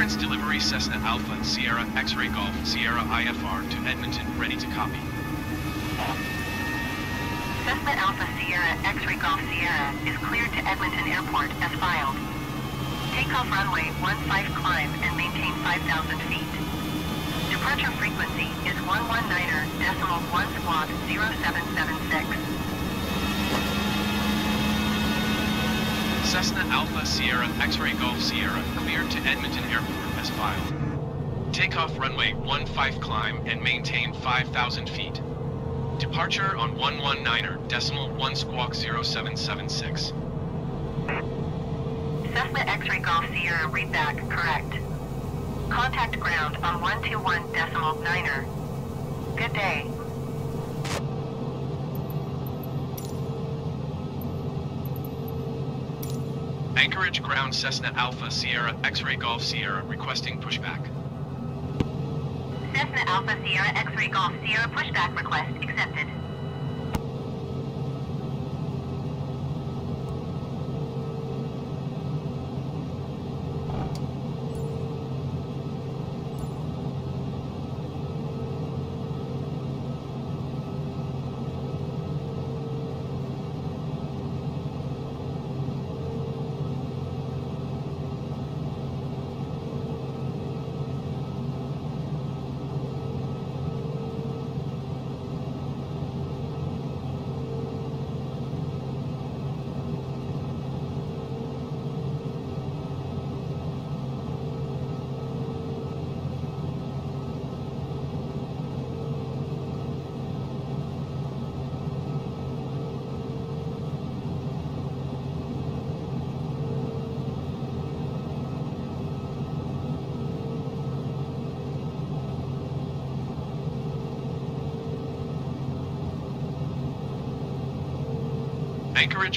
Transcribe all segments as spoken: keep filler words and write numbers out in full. Clearance delivery Cessna Alpha Sierra X-ray Golf Sierra I F R to Edmonton, ready to copy. Cessna Alpha Sierra X-ray Golf Sierra is cleared to Edmonton Airport as filed. Takeoff runway one five climb and maintain five thousand feet. Departure frequency is one one niner decimal one squad zero seven seven six. Cessna Alpha Sierra X-ray Golf Sierra cleared to Edmonton Airport as filed. Takeoff runway one five climb and maintain five thousand feet. Departure on one one niner decimal one squawk zero seven seven six. Cessna X-ray Golf Sierra readback correct. Contact ground on one two one decimal niner. Good day. Anchorage ground Cessna Alpha Sierra X-ray Golf Sierra requesting pushback. Cessna Alpha Sierra X-ray Golf Sierra pushback request accepted. Anchorage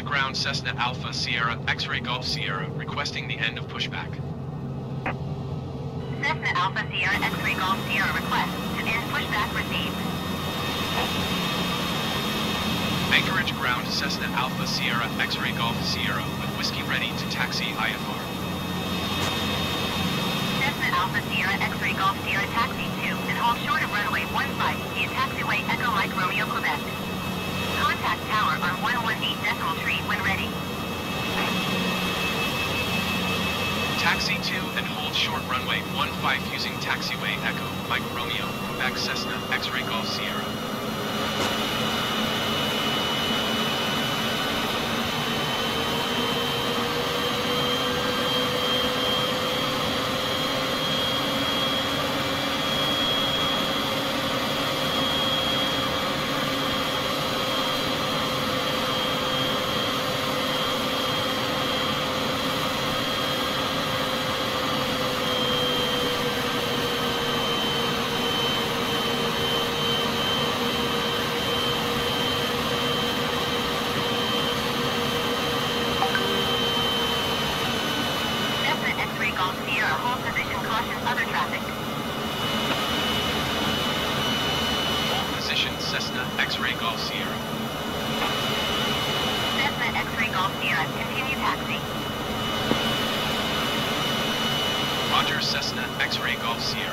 ground Cessna Alpha Sierra X-ray Golf Sierra requesting the end of pushback. Cessna Alpha Sierra X-ray Golf Sierra request to end pushback received. Anchorage ground Cessna Alpha Sierra X-ray Golf Sierra with whiskey ready to taxi I F R. Cessna Alpha Sierra X-ray Golf Sierra taxi two and hold short of runway one five via taxiway Echo Mike Romeo Quebec. Contact tower on one one eight decimal tree when ready. Taxi two and hold short runway one five using taxiway Echo, Mike Romeo, Quebec Cessna, X-ray Golf Sierra. X-ray Golf Sierra. Cessna X-ray Golf Sierra, continue taxi. Roger, Cessna X-ray Golf Sierra.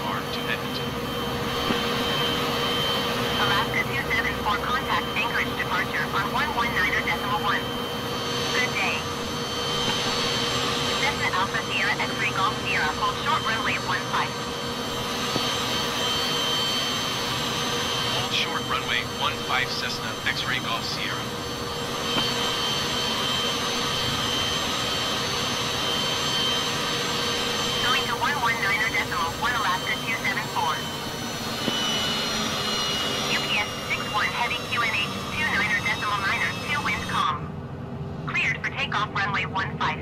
alarm to Edmonton. Alaska two seven four contact Anchorage departure on one one niner decimal one. Good day. Cessna Alpha Sierra X-ray Golf Sierra holds short runway one five. Hold short runway one five Cessna X-ray Golf Sierra. one one niner decimal one Alaska two seven four. U P S six one heavy Q N H two niner decimal niner two wind calm. Cleared for takeoff runway one five.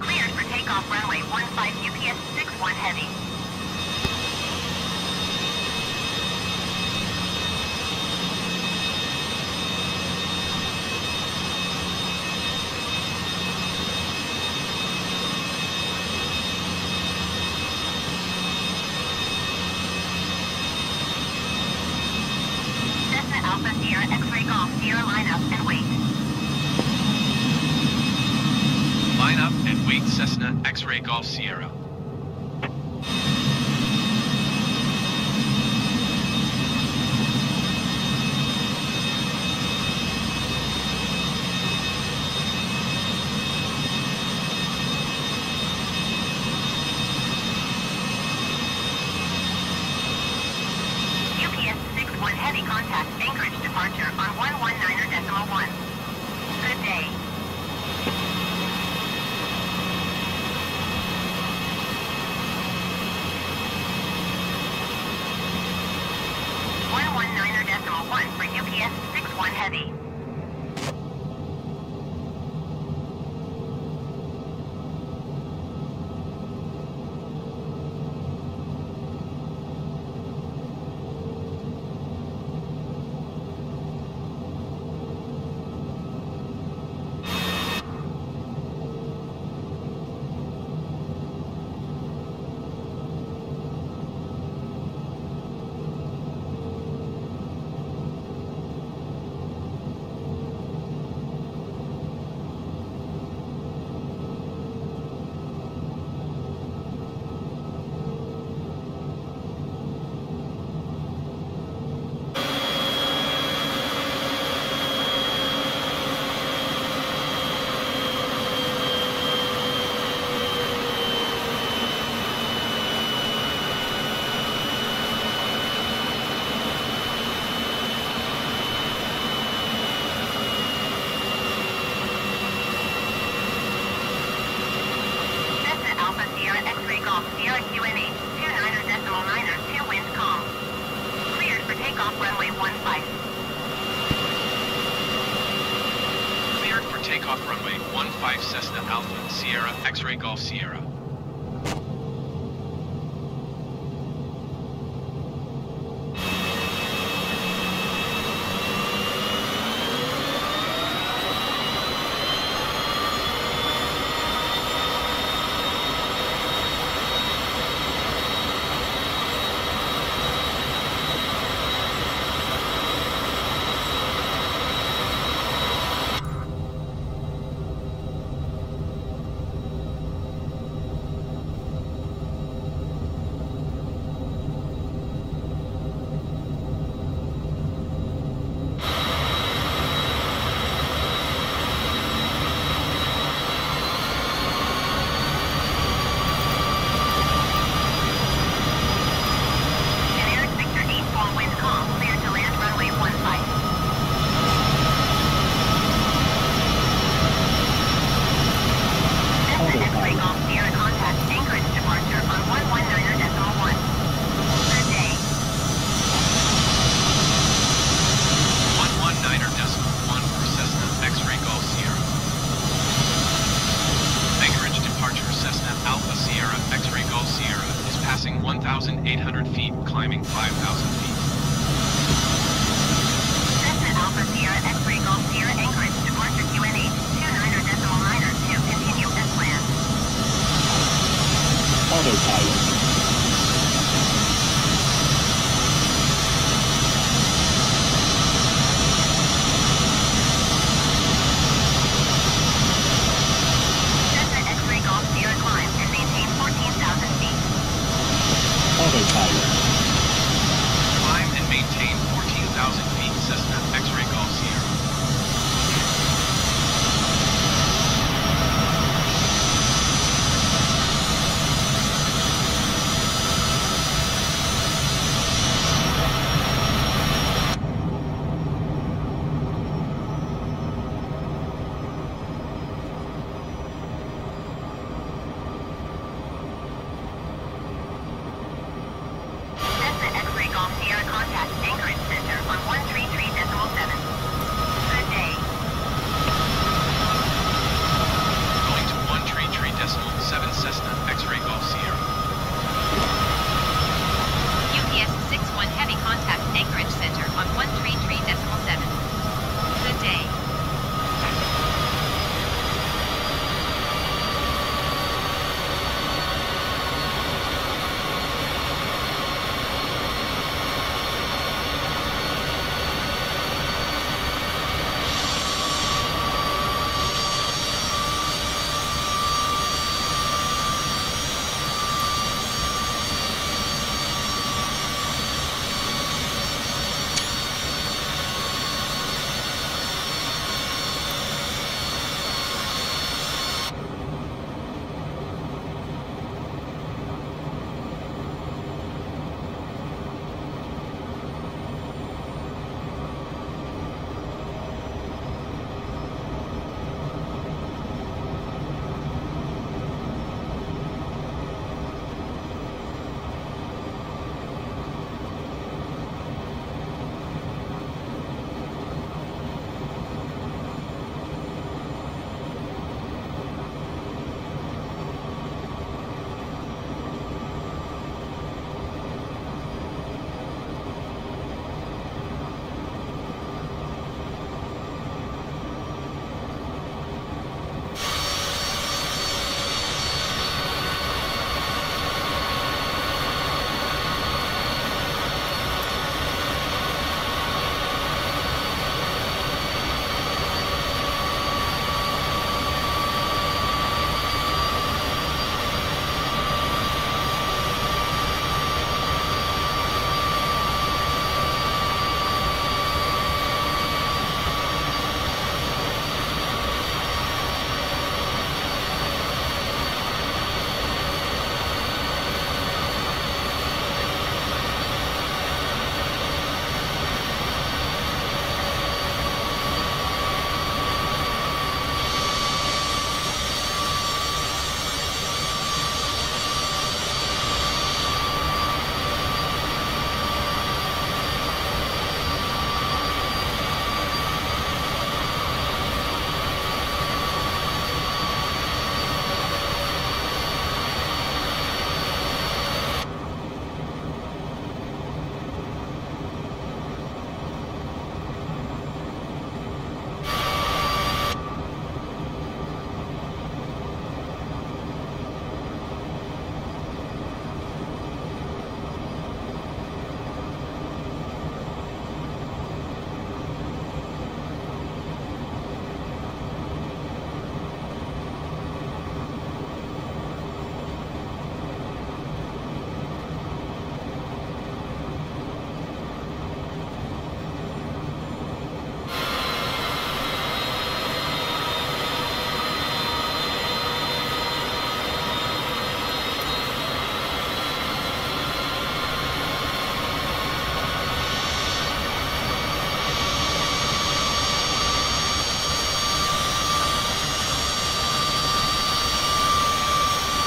Cleared for takeoff runway one five U P S six one heavy. Cessna X-ray Golf Sierra. U P S six one heavy contact Anchorage departure on one one niner decimal one. Good day. one for U P S six one heavy. Sierra Q N H two niner decimal niner two winds calm. Cleared for takeoff runway one five. Cleared for takeoff runway one five Cessna Alpha Sierra X-ray Golf Sierra. one thousand eight hundred feet, climbing five thousand feet. Cessna Alpha Sierra X-ray Golf Sierra Anchorage, departure Q N H two niner decimal niner two, continue as planned. Autopilot.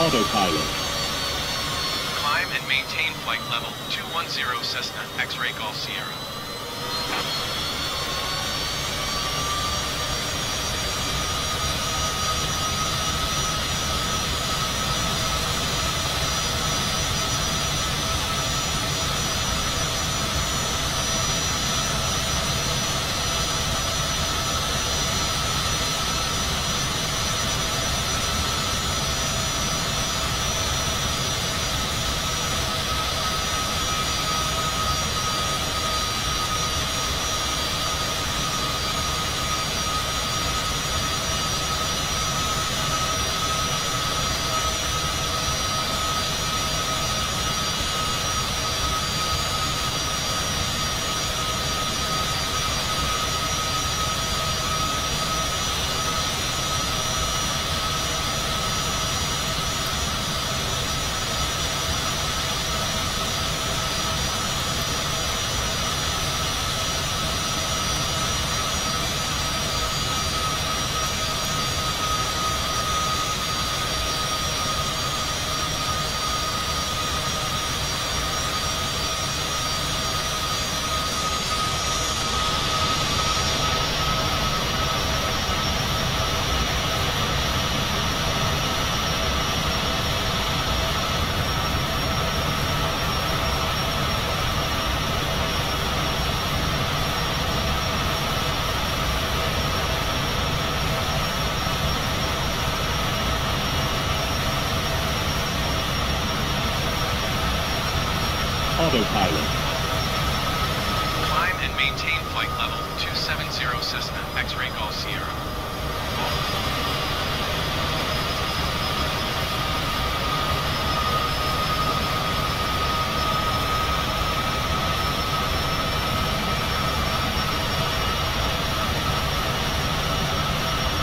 Autopilot. Climb and maintain flight level two one zero Cessna X-ray Golf Sierra. Autopilot.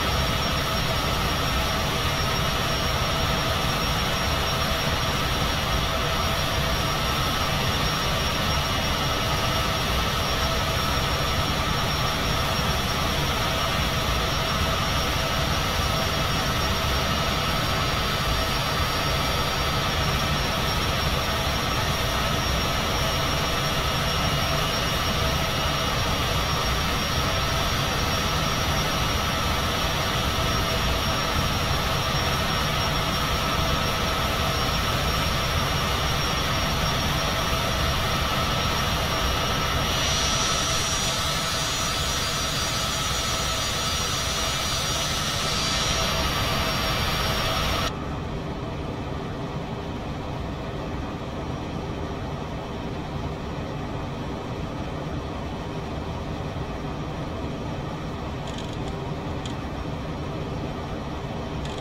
Climb and maintain flight level two seven zero Cessna X-ray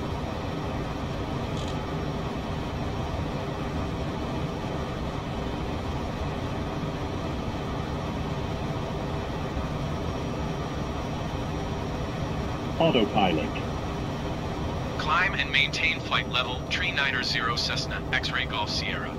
Golf Sierra. Autopilot. Climb and maintain flight level three nine zero Cessna X-ray Golf Sierra.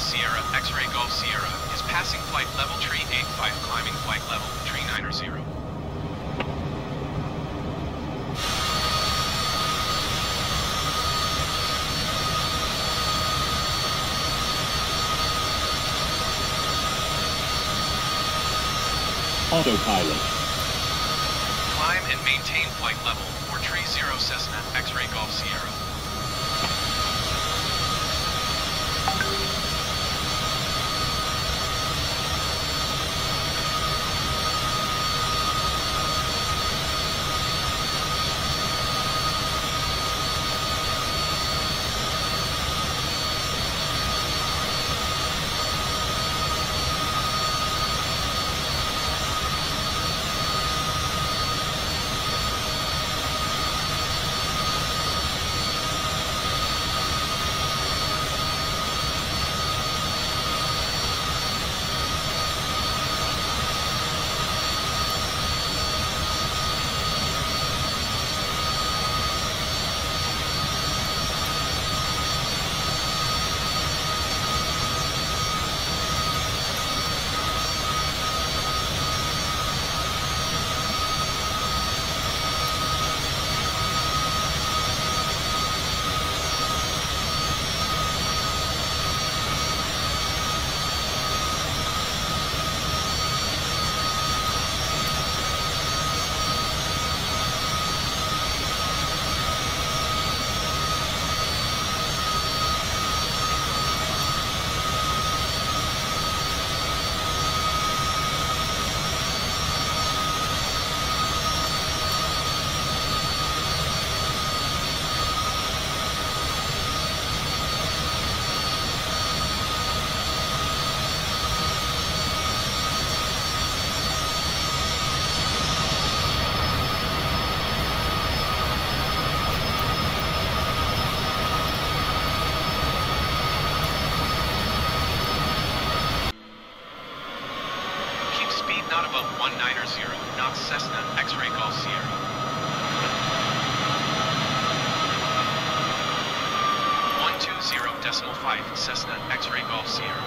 Alpha Sierra X-ray Golf Sierra is passing flight level three eight five, climbing flight level three nine zero. Autopilot. Climb and maintain flight level four three zero Cessna X-ray Golf Sierra. Cessna X-ray Golf Sierra. one two zero point five Cessna X-ray Golf Sierra.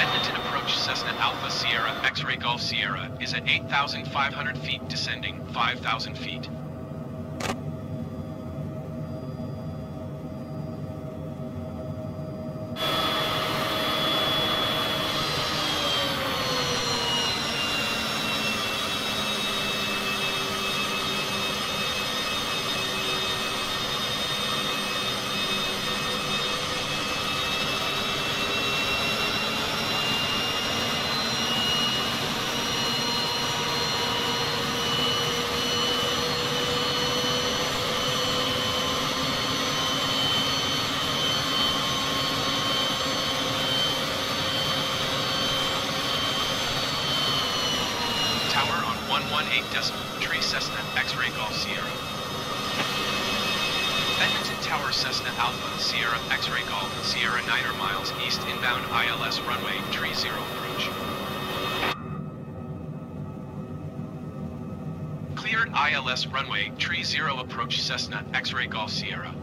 Edmonton approach Cessna Alpha Sierra X-ray Golf Sierra is at eight thousand five hundred feet, descending five thousand feet. one eighteen point three Cessna X-ray Golf Sierra. Edmonton Tower Cessna Alpha Sierra X-ray Golf Sierra nine miles east inbound I L S runway three zero approach. Cleared I L S runway three zero approach Cessna X-ray Golf Sierra.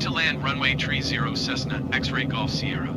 To land runway three zero Cessna X-ray Golf Sierra.